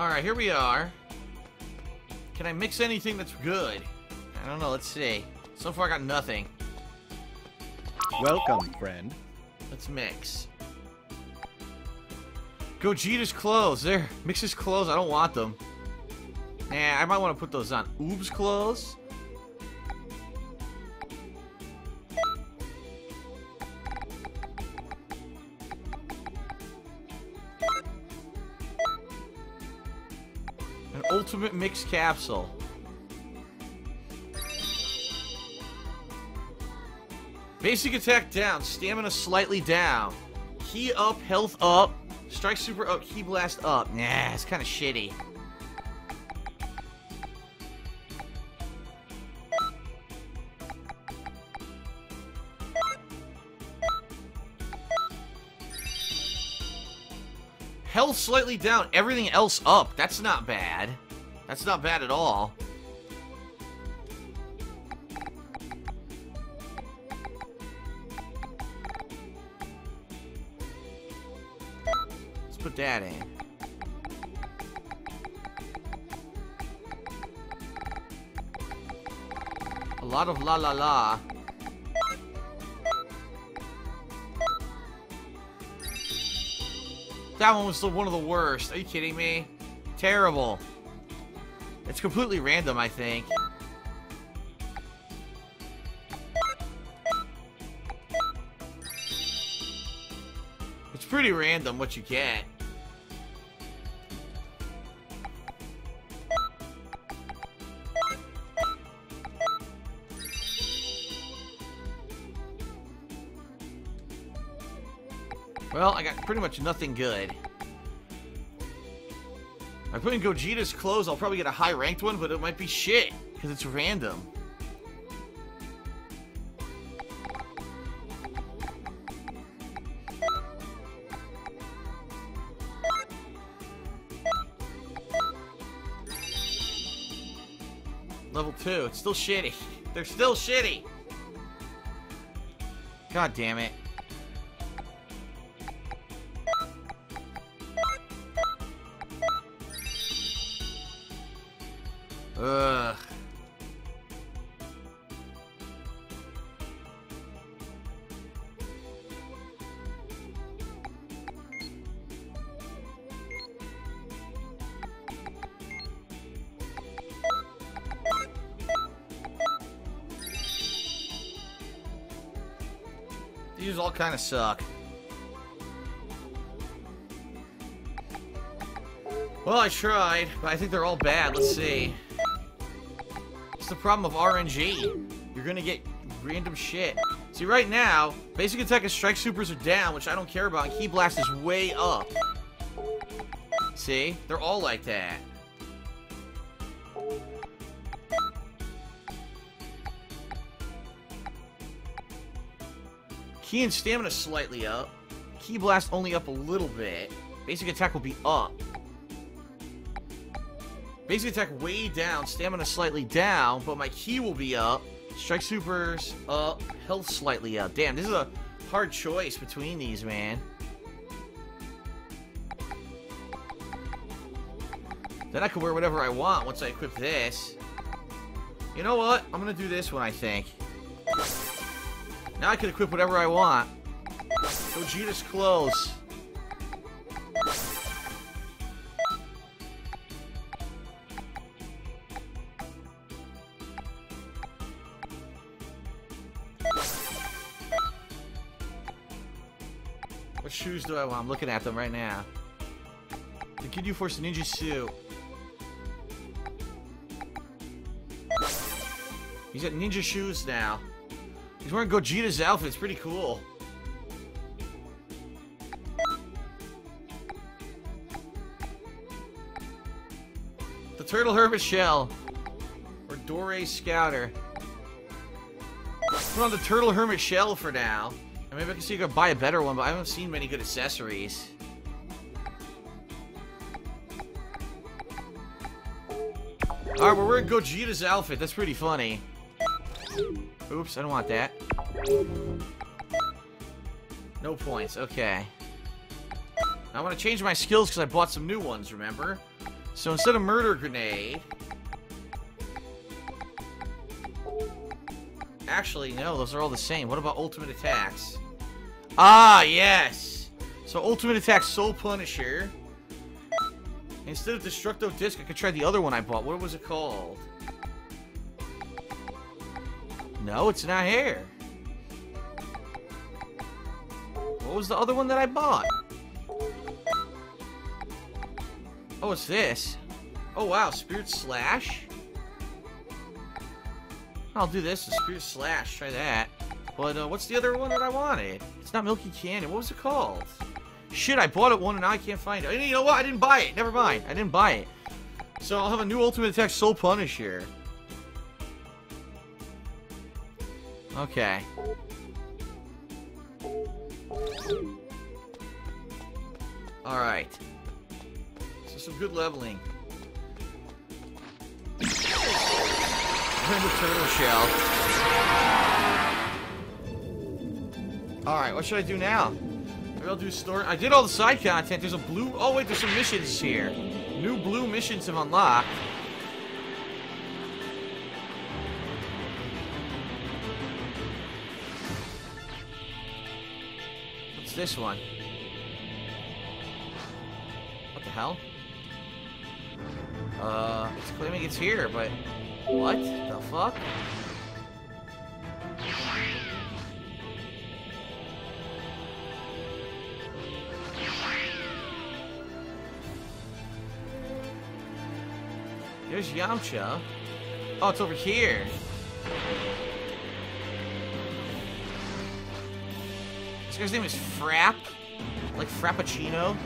Alright, here we are. Can I mix anything that's good? I don't know, let's see. So far I got nothing. Welcome, friend. Let's mix. Gogeta's clothes. There. Mix's clothes. I don't want them. Nah, I might want to put those on. Oob's clothes. An ultimate mix capsule. Basic attack down. Stamina slightly down. Key up. Health up. Strike super up, key blast up. Nah, it's kind of shitty. Health slightly down, everything else up. That's not bad. That's not bad at all. Put that in. A lot of la la la. That one was one of the worst. Are you kidding me? Terrible. It's completely random, I think. Pretty random what you get. Well, I got pretty much nothing good. I put in Gogeta's clothes, I'll probably get a high ranked one, but it might be shit because it's random. Level 2. It's still shitty. They're still shitty. God damn it. Ugh. These all kind of suck. Well, I tried, but I think they're all bad. Let's see. It's the problem of RNG. You're gonna get random shit. See, right now, basic attack and strike supers are down, which I don't care about, and key blast is way up. See? They're all like that. Key and stamina slightly up. Key blast only up a little bit. Basic attack will be up. Basic attack way down. Stamina slightly down, but my key will be up. Strike supers up. Health slightly up. Damn, this is a hard choice between these, man. Then I can wear whatever I want once I equip this. You know what? I'm gonna do this one, I think. Now I can equip whatever I want. Gogeta's clothes. What shoes do I want? I'm looking at them right now. The Kid U Force Ninja Suit. He's got ninja shoes now. He's wearing Gogeta's outfit. It's pretty cool. The Turtle Hermit Shell. Or Dore Scouter. Put on the Turtle Hermit Shell for now. And maybe I can see you could buy a better one, but I haven't seen many good accessories. Alright, we're wearing Gogeta's outfit. That's pretty funny. Oops, I don't want that. No points, okay. I want to change my skills because I bought some new ones, remember? So instead of murder grenade... Actually, no, those are all the same. What about ultimate attacks? Ah, yes! So ultimate attack Soul Punisher. Instead of Destructo Disk, I could try the other one I bought. What was it called? No, it's not here. What was the other one that I bought? Oh, it's this. Oh, wow. Spirit Slash. I'll do this. Spirit Slash. Try that. But what's the other one that I wanted? It's not Milky Cannon. What was it called? Shit, I bought it one and now I can't find it. You know what? I didn't buy it. Never mind. I didn't buy it. So I'll have a new Ultimate Attack Soul Punisher. Okay. Alright. So some good leveling. Turn the turtle shell. Alright, what should I do now? Maybe I'll do story. I did all the side content. There's a blue... Oh, wait, there's some missions here. New blue missions have unlocked. What's this one? What the hell? It's claiming it's here, but... What the fuck? There's Yamcha. Oh, it's over here. This guy's name is Frapp. Like Frappuccino.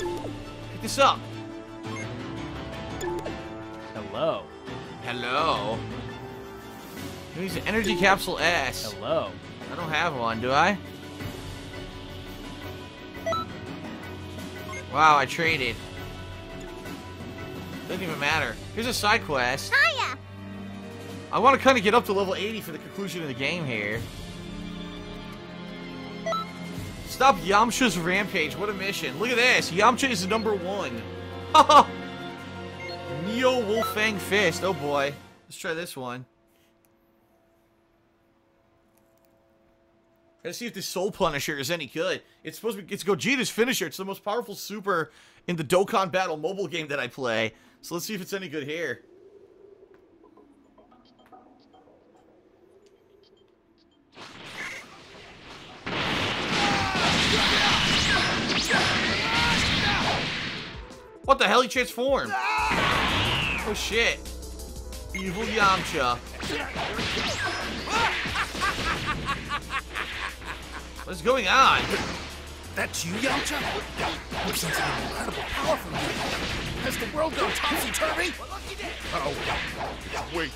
Pick this up. Hello. Hello. He's an energy capsule S. Hello. I don't have one, do I? Wow, I traded. Doesn't even matter. Here's a side quest. Hiya. I want to kind of get up to level 80 for the conclusion of the game here. Stop Yamcha's rampage. What a mission. Look at this. Yamcha is #1. Oh. Neo Wolf Fang Fist. Oh boy. Let's try this one. Gotta see if this Soul Punisher is any good. It's supposed to be, it's Gogeta's finisher. It's the most powerful super in the Dokkan Battle mobile game that I play. So let's see if it's any good here. What the hell? He transformed. Oh shit. Evil Yamcha. What's going on? That's you, Yamcha? Looks like an incredible power from you. Has the world gone topsy-turvy? Oh, wait.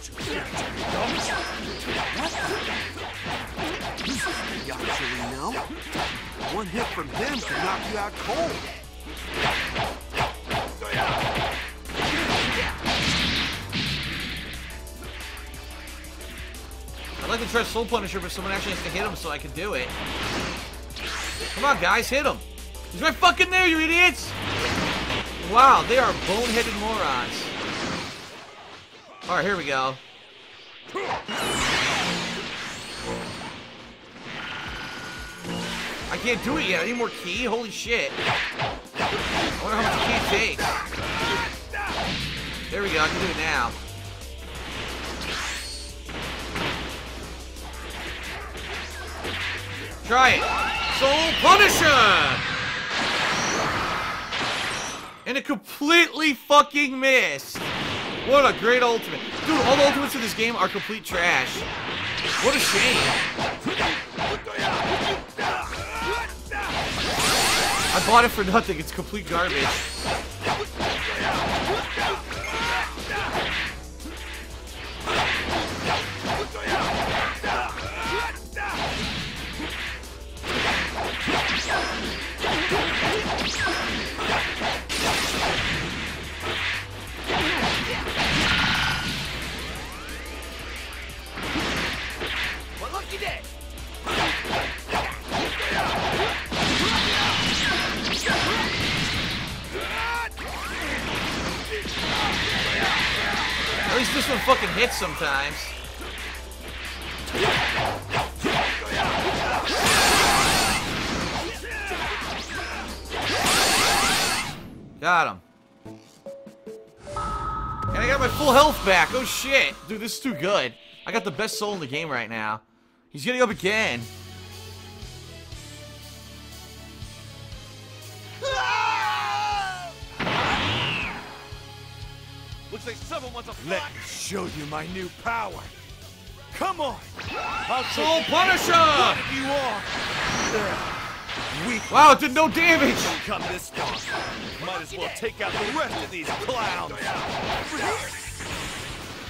Yamcha, you know? One hit from them can knock you out cold. I'd like to try Soul Punisher, but someone actually has to hit him so I can do it. Come on, guys, hit him! He's right fucking there, you idiots! Wow, they are boneheaded morons. Alright, here we go. I can't do it yet. I need more ki. Holy shit. I wonder how much ki it takes. There we go, I can do it now. Try it. Soul Punisher! And it completely fucking missed. What a great ultimate. Dude, all the ultimates in this game are complete trash. What a shame. I bought it for nothing. It's complete garbage. least this one fucking hits sometimes. Got him. And I got my full health back. Oh shit. Dude, this is too good. I got the best soul in the game right now. He's getting up again. Looks like someone wants a flag. Let me show you my new power. Come on. Soul Punisher! What if you are? Weak. Wow, it did no damage. Don't come this far. Might as well take out the rest of these clowns.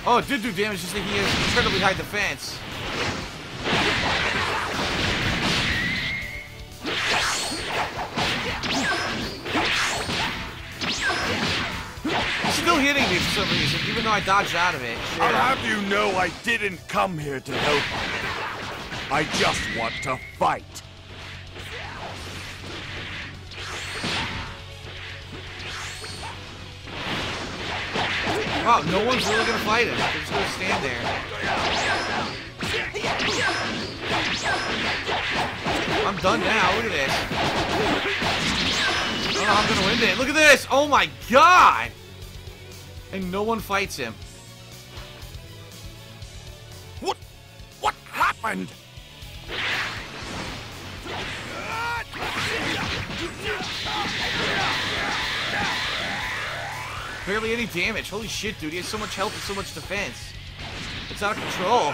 Oh, it did do damage, just that he has incredibly high defense. He's still hitting me for some reason, even though I dodged out of it. Shit. I'll have you know I didn't come here to help you. I just want to fight. Wow, no one's really gonna fight him. They're just gonna stand there. I'm done now. Look at this. I don't know how I'm gonna win it. Look at this. Oh my god! And no one fights him. What? What happened? Barely any damage. Holy shit, dude. He has so much health and so much defense. It's out of control.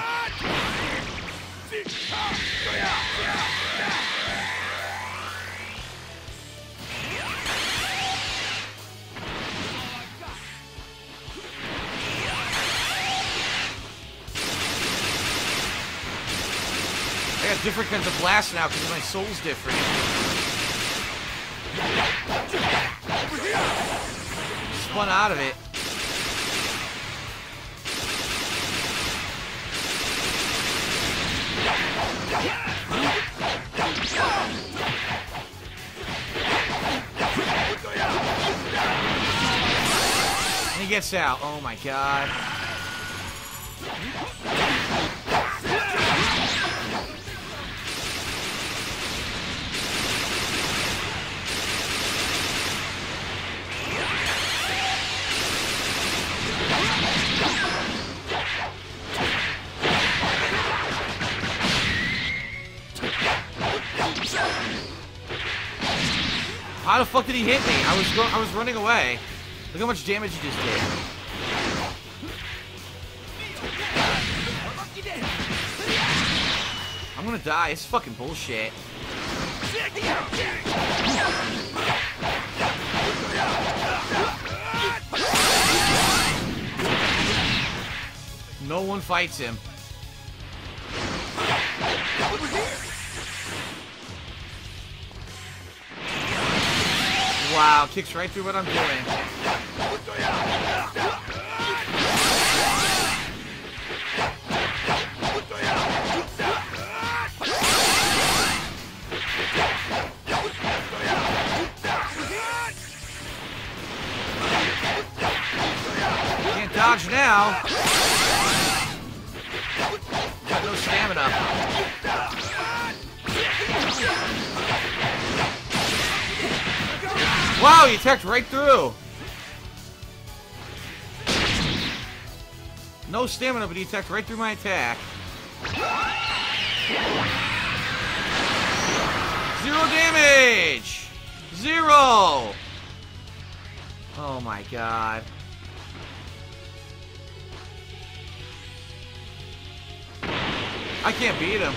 I got different kinds of blasts now because my soul's different. One out of it. And he gets out. Oh my god. How the fuck did he hit me? I was running away. Look how much damage he just did. I'm gonna die. It's fucking bullshit. No one fights him. Wow, kicks right through what I'm doing. Can't dodge now. Got no stamina. Wow, he attacked right through. No stamina, but he attacked right through my attack. 0 damage! 0! Oh my god. I can't beat him.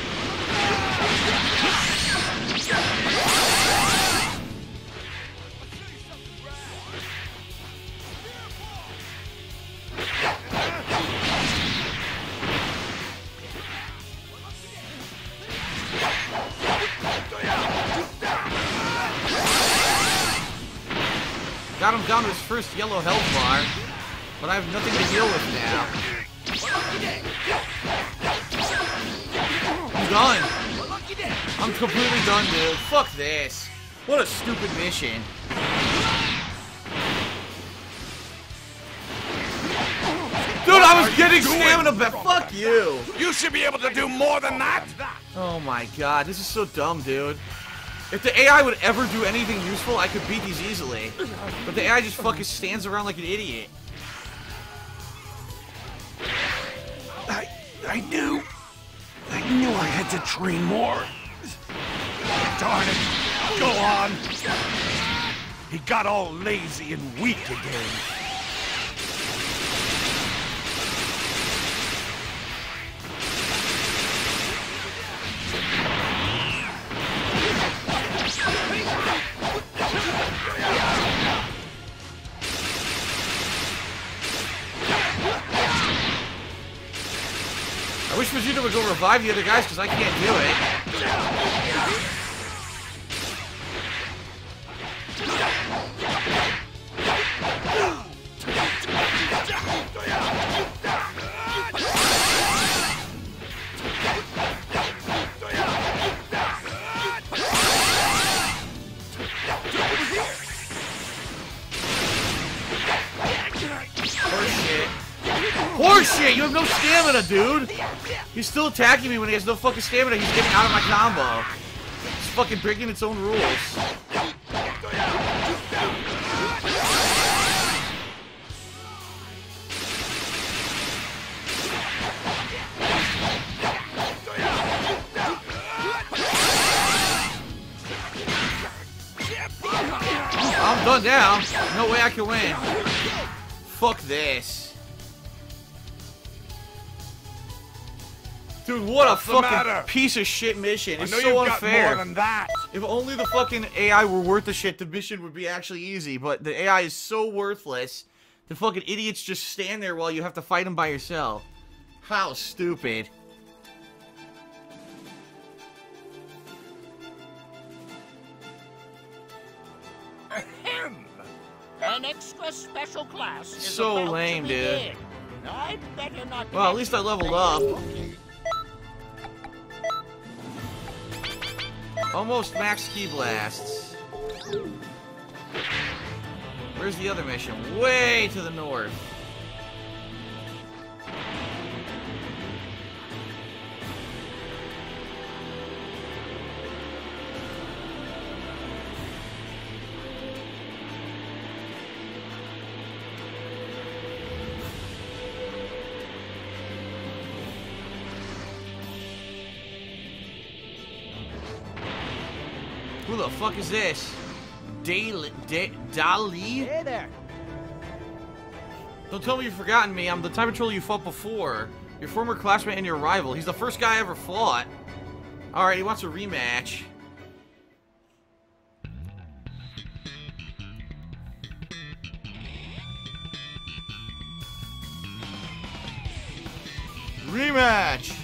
Got him down to his first yellow health bar, but I have nothing to deal with now. I'm done. I'm completely done, dude. Fuck this. What a stupid mission. Dude, I was getting stamina back. Fuck you. You should be able to do more than that. Oh my god, this is so dumb, dude. If the AI would ever do anything useful, I could beat these easily. But the AI just fucking stands around like an idiot. I knew I had to train more. Darn it. Go on. He got all lazy and weak again. I wish Vegeta would go revive the other guys because I can't do it. Horseshit, you have no stamina, dude! He's still attacking me when he has no fucking stamina. He's getting out of my combo. It's fucking breaking its own rules. I'm done now. No way I can win. Fuck this. Dude, what a fucking piece of shit mission. It's so unfair. More than that. If only the fucking AI were worth the shit, the mission would be actually easy, but the AI is so worthless, the fucking idiots just stand there while you have to fight them by yourself. How stupid. Ahem. An extra special class. So lame, dude. I'd better not. Well, at least I leveled up. Almost max key blasts. Where's the other mission? Way to the north. Who the fuck is this? De Dali? Hey there. Don't tell me you've forgotten me. I'm the time patrol you fought before. Your former classmate and your rival. He's the first guy I ever fought. Alright, he wants a rematch. Rematch!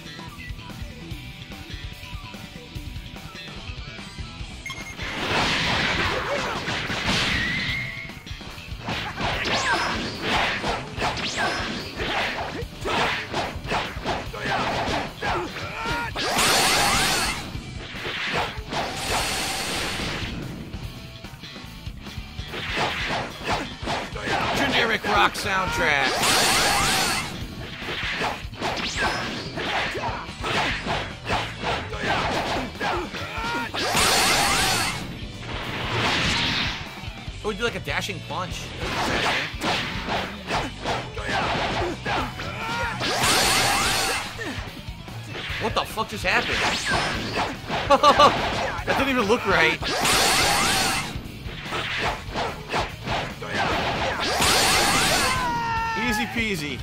Rock soundtrack. Oh, we do like a dashing punch. What the fuck just happened? That didn't even look right. Easy peasy.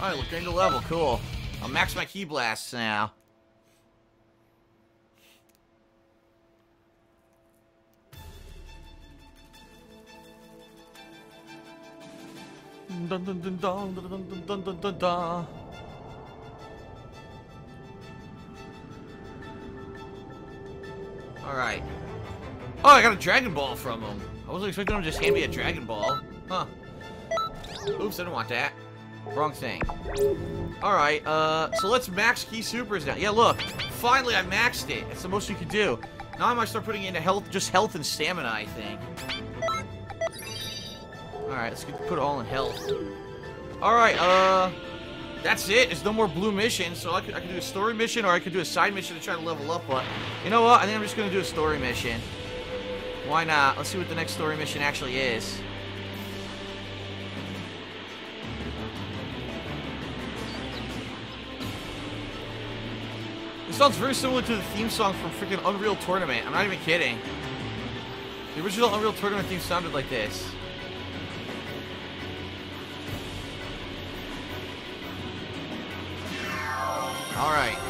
Alright, we're getting to level. Cool. I'll max my key blasts now. Dun dun dun dun dun dun dun dun dun. Alright. Oh, I got a Dragon Ball from him. I wasn't expecting him to just hand me a Dragon Ball. Huh. Oops, I didn't want that. Wrong thing. Alright, so let's max key supers now. Yeah, look. Finally, I maxed it. That's the most you can do. Now I might start putting it into health, just health and stamina, I think. Alright, let's put it all in health. Alright, that's it. There's no more blue missions, so I could do a story mission or I could do a side mission to try to level up, but you know what? I think I'm just going to do a story mission. Why not? Let's see what the next story mission actually is. This sounds very similar to the theme song from freaking Unreal Tournament. I'm not even kidding. The original Unreal Tournament theme sounded like this. Alright.